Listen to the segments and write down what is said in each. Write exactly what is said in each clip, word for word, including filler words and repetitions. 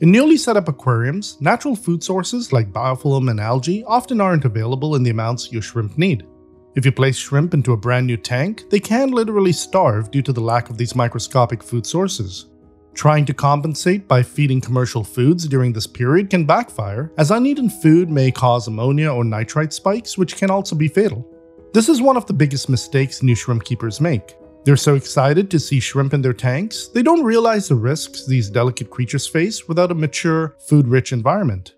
In newly set up aquariums, natural food sources like biofilm and algae often aren't available in the amounts your shrimp need. If you place shrimp into a brand new tank, they can literally starve due to the lack of these microscopic food sources. Trying to compensate by feeding commercial foods during this period can backfire, as uneaten food may cause ammonia or nitrite spikes, which can also be fatal. This is one of the biggest mistakes new shrimp keepers make. They're so excited to see shrimp in their tanks, they don't realize the risks these delicate creatures face without a mature, food-rich environment.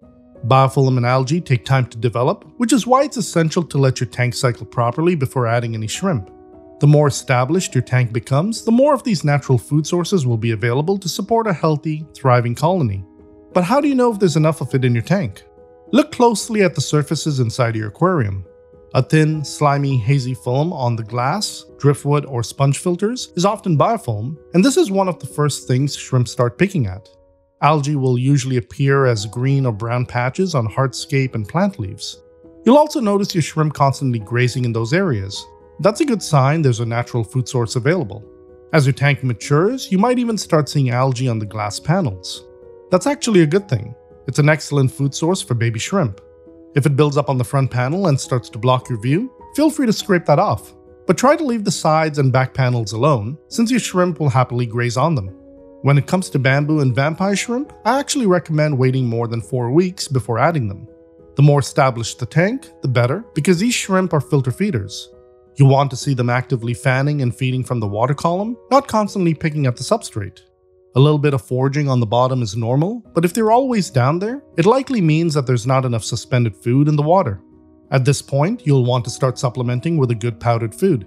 Biofilm and algae take time to develop, which is why it's essential to let your tank cycle properly before adding any shrimp. The more established your tank becomes, the more of these natural food sources will be available to support a healthy, thriving colony. But how do you know if there's enough of it in your tank? Look closely at the surfaces inside your aquarium. A thin, slimy, hazy film on the glass, driftwood, or sponge filters is often biofilm, and this is one of the first things shrimp start picking at. Algae will usually appear as green or brown patches on hardscape and plant leaves. You'll also notice your shrimp constantly grazing in those areas. That's a good sign there's a natural food source available. As your tank matures, you might even start seeing algae on the glass panels. That's actually a good thing. It's an excellent food source for baby shrimp. If it builds up on the front panel and starts to block your view, feel free to scrape that off. But try to leave the sides and back panels alone, since your shrimp will happily graze on them. When it comes to bamboo and vampire shrimp, I actually recommend waiting more than four weeks before adding them. The more established the tank, the better, because these shrimp are filter feeders. You want to see them actively fanning and feeding from the water column, not constantly picking at the substrate. A little bit of foraging on the bottom is normal, but if they're always down there, it likely means that there's not enough suspended food in the water. At this point, you'll want to start supplementing with a good powdered food.